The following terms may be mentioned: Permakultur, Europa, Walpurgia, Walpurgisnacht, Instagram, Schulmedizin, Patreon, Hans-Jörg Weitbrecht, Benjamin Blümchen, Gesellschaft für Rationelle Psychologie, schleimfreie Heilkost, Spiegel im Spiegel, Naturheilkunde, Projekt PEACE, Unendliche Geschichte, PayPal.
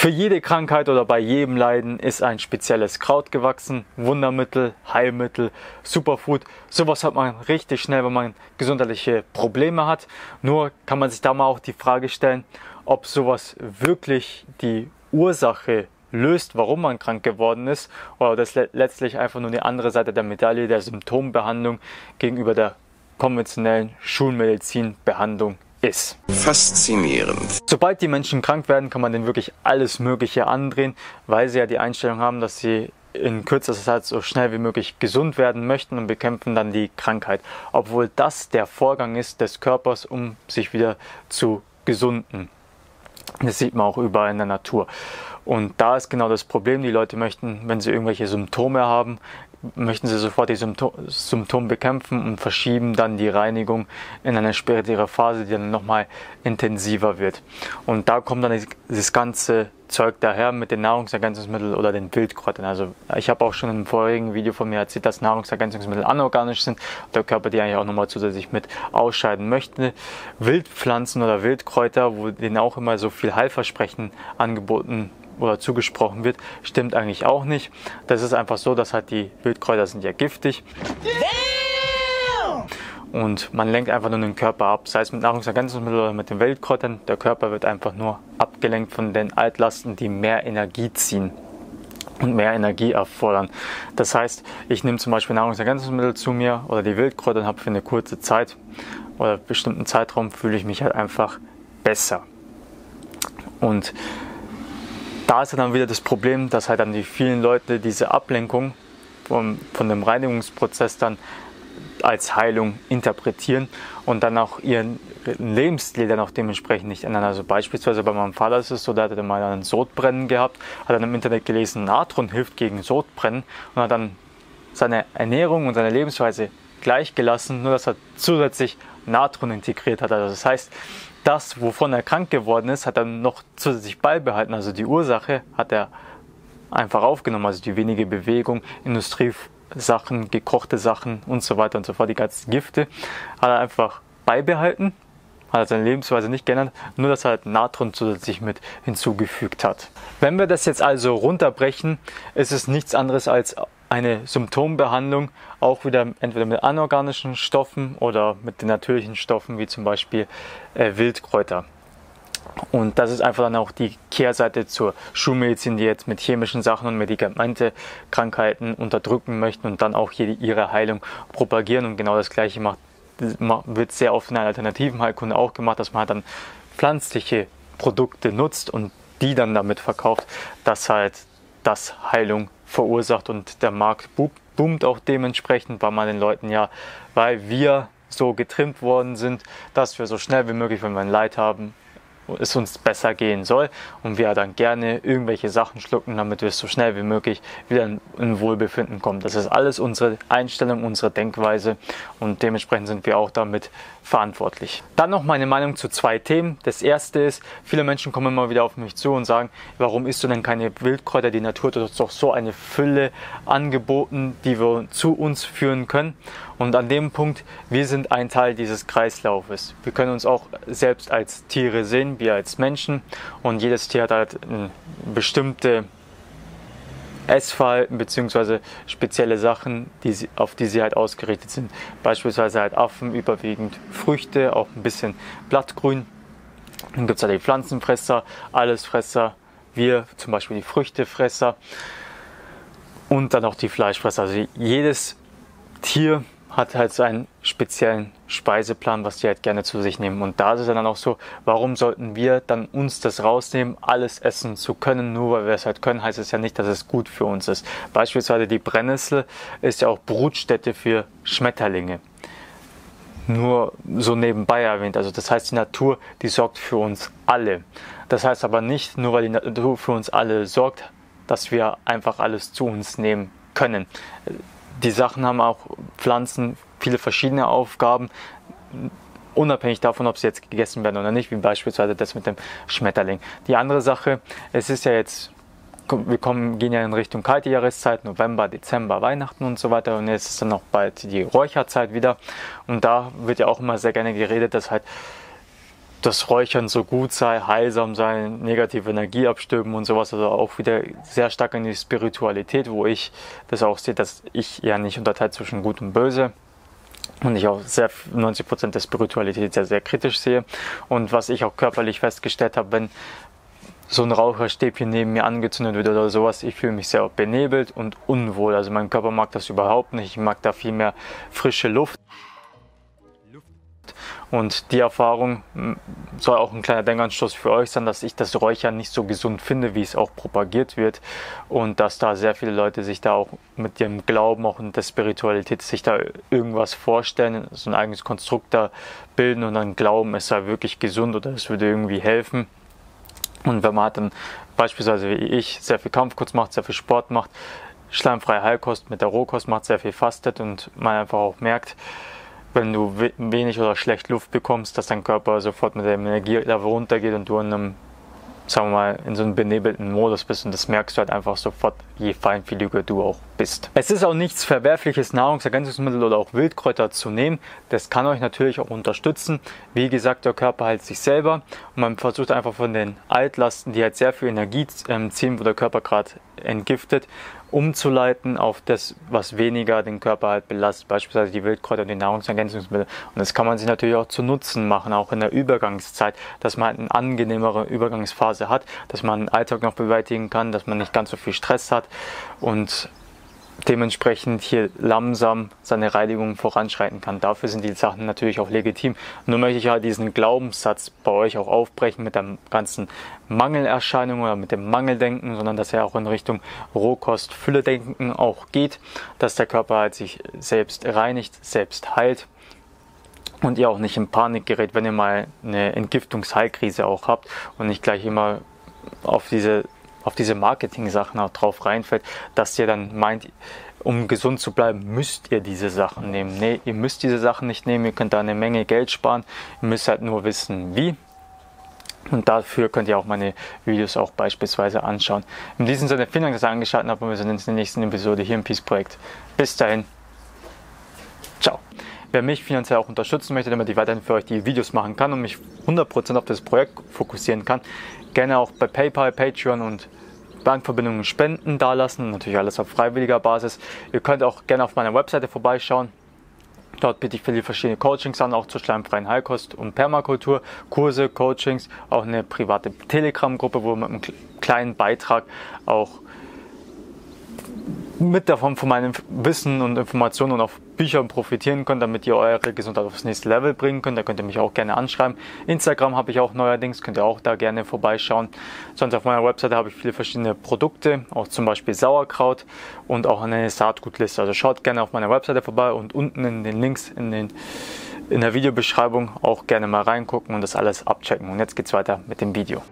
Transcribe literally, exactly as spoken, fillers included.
Für jede Krankheit oder bei jedem Leiden ist ein spezielles Kraut gewachsen, Wundermittel, Heilmittel, Superfood. Sowas hat man richtig schnell, wenn man gesundheitliche Probleme hat. Nur kann man sich da mal auch die Frage stellen, ob sowas wirklich die Ursache löst, warum man krank geworden ist, oder das letztlich einfach nur die andere Seite der Medaille der Symptombehandlung gegenüber der konventionellen Schulmedizinbehandlung ist. Faszinierend. Sobald die Menschen krank werden, kann man denen wirklich alles Mögliche andrehen, weil sie ja die Einstellung haben, dass sie in kürzester Zeit so schnell wie möglich gesund werden möchten und bekämpfen dann die Krankheit. Obwohl das der Vorgang ist des Körpers, um sich wieder zu gesunden. Das sieht man auch überall in der Natur. Und da ist genau das Problem. Die Leute möchten, wenn sie irgendwelche Symptome haben, möchten sie sofort die Sympto Symptome bekämpfen und verschieben dann die Reinigung in eine spirituelle Phase, die dann nochmal intensiver wird. Und da kommt dann dieses ganze Zeug daher mit den Nahrungsergänzungsmitteln oder den Wildkräutern. Also ich habe auch schon im vorigen Video von mir erzählt, dass Nahrungsergänzungsmittel anorganisch sind, der Körper die eigentlich auch nochmal zusätzlich mit ausscheiden möchte. Wildpflanzen oder Wildkräuter, wo denen auch immer so viel Heilversprechen angeboten oder zugesprochen wird, stimmt eigentlich auch nicht. Das ist einfach so, dass halt die Wildkräuter sind ja giftig. Und man lenkt einfach nur den Körper ab, sei es mit Nahrungsergänzungsmitteln oder mit den Wildkräutern. Der Körper wird einfach nur abgelenkt von den Altlasten, die mehr Energie ziehen und mehr Energie erfordern. Das heißt, ich nehme zum Beispiel Nahrungsergänzungsmittel zu mir oder die Wildkräuter und habe für eine kurze Zeit oder einen bestimmten Zeitraum fühle ich mich halt einfach besser. Und da ist dann wieder das Problem, dass halt dann die vielen Leute diese Ablenkung von, von dem Reinigungsprozess dann als Heilung interpretieren und dann auch ihren Lebensstil dann auch dementsprechend nicht ändern. Also beispielsweise bei meinem Vater ist es so, der hatte mal einen Sodbrennen gehabt, hat dann im Internet gelesen, Natron hilft gegen Sodbrennen und hat dann seine Ernährung und seine Lebensweise gleich gelassen, nur dass er zusätzlich Natron integriert hat. Also das heißt, das, wovon er krank geworden ist, hat er noch zusätzlich beibehalten. Also die Ursache hat er einfach aufgenommen. Also die wenige Bewegung, Industriesachen, gekochte Sachen und so weiter und so fort. Die ganzen Gifte hat er einfach beibehalten, hat seine Lebensweise nicht geändert, nur dass er halt Natron zusätzlich mit hinzugefügt hat. Wenn wir das jetzt also runterbrechen, ist es nichts anderes als eine Symptombehandlung, auch wieder entweder mit anorganischen Stoffen oder mit den natürlichen Stoffen, wie zum Beispiel äh, Wildkräuter. Und das ist einfach dann auch die Kehrseite zur Schulmedizin, die jetzt mit chemischen Sachen und Medikamente Krankheiten unterdrücken möchten und dann auch hier ihre Heilung propagieren. Und genau das Gleiche macht, wird sehr oft in der alternativen Heilkunde auch gemacht, dass man halt dann pflanzliche Produkte nutzt und die dann damit verkauft, dass halt das Heilung verursacht und der Markt boomt auch dementsprechend, weil man den Leuten ja, weil wir so getrimmt worden sind, dass wir so schnell wie möglich, wenn wir ein Leid haben, es uns besser gehen soll und wir dann gerne irgendwelche Sachen schlucken, damit wir es so schnell wie möglich wieder in, in Wohlbefinden kommen. Das ist alles unsere Einstellung, unsere Denkweise und dementsprechend sind wir auch damit verantwortlich. Dann noch meine Meinung zu zwei Themen. Das erste ist, viele Menschen kommen immer wieder auf mich zu und sagen, warum isst du denn keine Wildkräuter? Die Natur hat uns doch so eine Fülle angeboten, die wir zu uns führen können. Und an dem Punkt, wir sind ein Teil dieses Kreislaufes. Wir können uns auch selbst als Tiere sehen, wir als Menschen. Und jedes Tier hat halt bestimmte Essverhalten bzw. spezielle Sachen, die sie, auf die sie halt ausgerichtet sind. Beispielsweise halt Affen, überwiegend Früchte, auch ein bisschen Blattgrün. Dann gibt es halt die Pflanzenfresser, Allesfresser, wir zum Beispiel die Früchtefresser und dann auch die Fleischfresser. Also jedes Tier hat halt seinen speziellen Speiseplan, was die halt gerne zu sich nehmen. Und da ist es dann auch so, warum sollten wir dann uns das rausnehmen, alles essen zu können, nur weil wir es halt können, heißt es ja nicht, dass es gut für uns ist. Beispielsweise die Brennnessel ist ja auch Brutstätte für Schmetterlinge. Nur so nebenbei erwähnt. Also das heißt, die Natur, die sorgt für uns alle. Das heißt aber nicht, nur weil die Natur für uns alle sorgt, dass wir einfach alles zu uns nehmen können. Die Sachen haben auch Pflanzen viele verschiedene Aufgaben, unabhängig davon, ob sie jetzt gegessen werden oder nicht, wie beispielsweise das mit dem Schmetterling. Die andere Sache, es ist ja jetzt, wir kommen, gehen ja in Richtung kalte Jahreszeit, November, Dezember, Weihnachten und so weiter und jetzt ist dann noch bald die Räucherzeit wieder und da wird ja auch immer sehr gerne geredet, dass halt das Räuchern so gut sei, heilsam sein, negative Energie abstöben und sowas, also auch wieder sehr stark in die Spiritualität, wo ich das auch sehe, dass ich ja nicht unterteilt zwischen Gut und Böse und ich auch sehr neunzig Prozent der Spiritualität sehr, sehr kritisch sehe. Und was ich auch körperlich festgestellt habe, wenn so ein Raucherstäbchen neben mir angezündet wird oder sowas, ich fühle mich sehr benebelt und unwohl. Also mein Körper mag das überhaupt nicht, ich mag da viel mehr frische Luft. Und die Erfahrung soll auch ein kleiner Denkanstoß für euch sein, dass ich das Räuchern nicht so gesund finde, wie es auch propagiert wird. Und dass da sehr viele Leute sich da auch mit ihrem Glauben, auch in der Spiritualität, sich da irgendwas vorstellen, so ein eigenes Konstrukt da bilden und dann glauben, es sei wirklich gesund oder es würde irgendwie helfen. Und wenn man halt dann beispielsweise wie ich sehr viel Kampfkunst macht, sehr viel Sport macht, schleimfreie Heilkost mit der Rohkost macht, sehr viel fastet und man einfach auch merkt, wenn du wenig oder schlecht Luft bekommst, dass dein Körper sofort mit der Energielevel runtergeht und du in einem, sagen wir mal, in so einem benebelten Modus bist, und das merkst du halt einfach sofort, je feinfühliger du auch bist. Es ist auch nichts Verwerfliches, Nahrungsergänzungsmittel oder auch Wildkräuter zu nehmen. Das kann euch natürlich auch unterstützen. Wie gesagt, der Körper heilt sich selber und man versucht einfach von den Altlasten, die halt sehr viel Energie ziehen, wo der Körper gerade entgiftet, umzuleiten auf das, was weniger den Körper halt belastet, beispielsweise die Wildkräuter und die Nahrungsergänzungsmittel. Und das kann man sich natürlich auch zu Nutzen machen, auch in der Übergangszeit, dass man halt eine angenehmere Übergangsphase hat, dass man den Alltag noch bewältigen kann, dass man nicht ganz so viel Stress hat und dementsprechend hier langsam seine Reinigung voranschreiten kann. Dafür sind die Sachen natürlich auch legitim. Nur möchte ich ja halt diesen Glaubenssatz bei euch auch aufbrechen mit der ganzen Mangelerscheinung oder mit dem Mangeldenken, sondern dass er auch in Richtung Rohkost, Fülledenken auch geht, dass der Körper halt sich selbst reinigt, selbst heilt und ihr auch nicht in Panik gerät, wenn ihr mal eine Entgiftungsheilkrise auch habt und nicht gleich immer auf diese auf diese Marketing-Sachen auch drauf reinfällt, dass ihr dann meint, um gesund zu bleiben, müsst ihr diese Sachen nehmen. Nee, ihr müsst diese Sachen nicht nehmen, ihr könnt da eine Menge Geld sparen, ihr müsst halt nur wissen, wie. Und dafür könnt ihr auch meine Videos auch beispielsweise anschauen. In diesem Sinne, vielen Dank, dass ihr angeschaut habt und wir sehen uns in der nächsten Episode hier im Peace-Projekt. Bis dahin, ciao. Wer mich finanziell auch unterstützen möchte, damit ich weiterhin für euch die Videos machen kann und mich hundert Prozent auf das Projekt fokussieren kann, gerne auch bei PayPal, Patreon und Bankverbindungen Spenden dalassen. Natürlich alles auf freiwilliger Basis. Ihr könnt auch gerne auf meiner Webseite vorbeischauen. Dort biete ich viele verschiedene Coachings an, auch zur schleimfreien Heilkost und Permakultur, Kurse, Coachings, auch eine private Telegram-Gruppe, wo man mit einem kleinen Beitrag auch mit davon von meinem Wissen und Informationen und auch Büchern profitieren könnt, damit ihr eure Gesundheit aufs nächste Level bringen könnt. Da könnt ihr mich auch gerne anschreiben. Instagram habe ich auch neuerdings, könnt ihr auch da gerne vorbeischauen. Sonst auf meiner Webseite habe ich viele verschiedene Produkte, auch zum Beispiel Sauerkraut und auch eine Saatgutliste. Also schaut gerne auf meiner Webseite vorbei und unten in den Links in, den, in der Videobeschreibung auch gerne mal reingucken und das alles abchecken. Und jetzt geht's weiter mit dem Video.